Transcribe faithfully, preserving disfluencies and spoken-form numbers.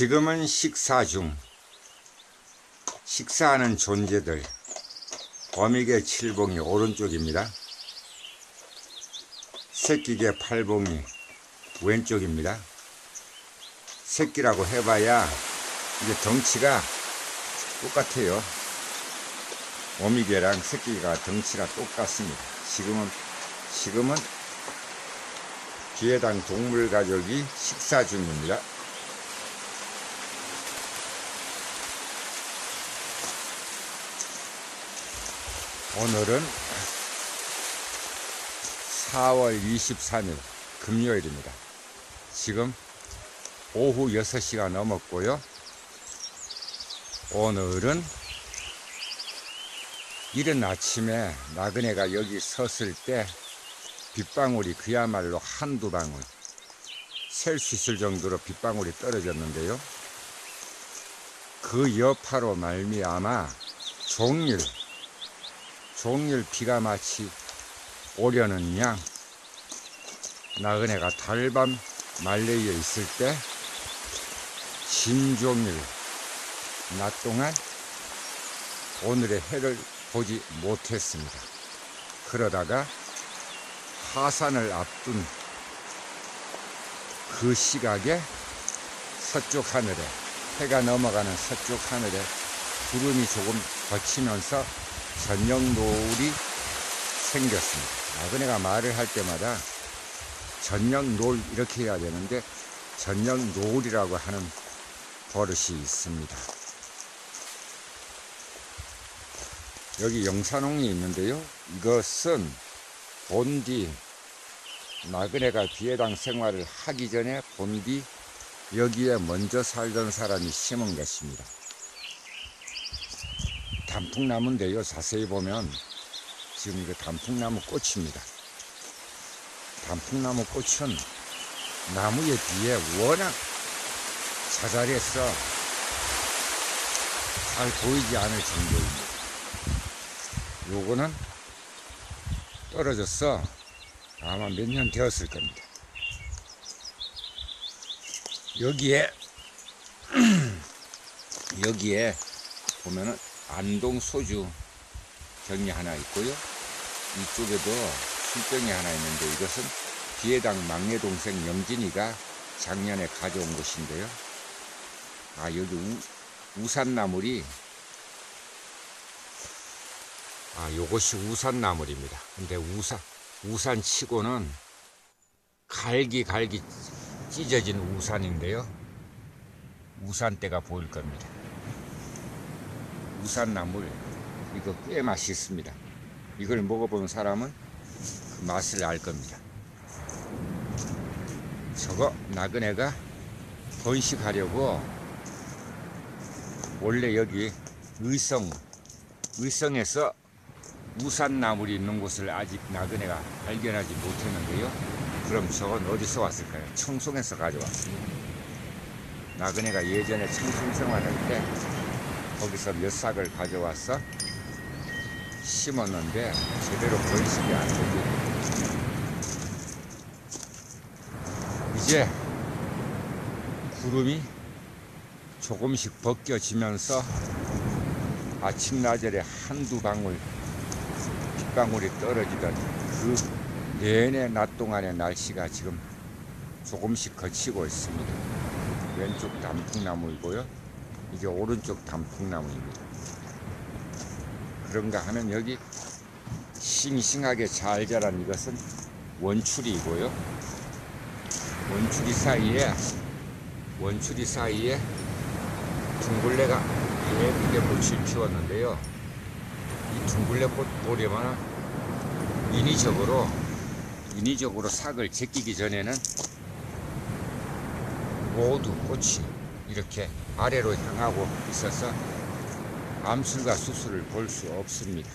지금은 식사 중. 식사하는 존재들. 어미개 칠봉이 오른쪽입니다. 새끼개 팔봉이 왼쪽입니다. 새끼라고 해봐야 이제 덩치가 똑같아요. 어미개랑 새끼가 덩치가 똑같습니다. 지금은 지금은 기해당 동물 가족이 식사 중입니다. 오늘은 사월 이십삼일 금요일입니다. 지금 오후 여섯 시가 넘었고요. 오늘은 이른 아침에 나그네가 여기 섰을 때 빗방울이 그야말로 한두 방울 셀 수 있을 정도로 빗방울이 떨어졌는데요. 그 여파로 말미암아 종일 종일 비가 마치 오려는 양 나그네가 달밤 말레이에 있을 때 진종일 낮 동안 오늘의 해를 보지 못했습니다. 그러다가 하산을 앞둔 그 시각에 서쪽 하늘에 해가 넘어가는 서쪽 하늘에 구름이 조금 걷히면서 저녁 노을이 생겼습니다. 나그네가 말을 할 때마다 저녁 노을 이렇게 해야 되는데 저녁 노을이라고 하는 버릇이 있습니다. 여기 영산홍이 있는데요. 이것은 본디 나그네가 비해당 생활을 하기 전에 본디 여기에 먼저 살던 사람이 심은 것입니다. 단풍나무인데요. 자세히 보면 지금 이거 단풍나무 꽃입니다. 단풍나무 꽃은 나무에 비해 워낙 자잘해서 잘 보이지 않을 정도입니다. 요거는 떨어졌어. 아마 몇 년 되었을 겁니다. 여기에 여기에 보면은 안동 소주 병이 하나 있고요. 이쪽에도 술병이 하나 있는데 이것은 비해당 막내 동생 영진이가 작년에 가져온 것인데요. 아 여기 우, 우산나물이 아, 요것이 우산나물입니다. 근데 우산, 우산치고는 갈기갈기 찢어진 우산인데요. 우산대가 보일 겁니다. 우산나물, 이거 꽤 맛있습니다. 이걸 먹어본 사람은 그 맛을 알 겁니다. 저거, 나그네가 번식하려고 원래 여기 의성, 의성에서 우산나물이 있는 곳을 아직 나그네가 발견하지 못했는데요. 그럼 저건 어디서 왔을까요? 청송에서 가져왔습니다. 나그네가 예전에 청송 생활할 때 거기서 몇 싹을 가져와서 심었는데 제대로 번식이 안 되고 이제 구름이 조금씩 벗겨지면서 아침나절에 한두 방울 빗방울이 떨어지던 그 내내 낮 동안의 날씨가 지금 조금씩 걷히고 있습니다. 왼쪽 단풍나무이고요. 이게 오른쪽 단풍나무입니다. 그런가 하면 여기 싱싱하게 잘 자란 이것은 원추리이고요. 원추리 사이에 원추리 사이에 둥글레가 예쁘게 꽃을 피웠는데요. 이 둥글레 꽃 보려면 인위적으로 인위적으로 싹을 제끼기 전에는 모두 꽃이 이렇게 아래로 향하고 있어서 암술과 수술을 볼 수 없습니다.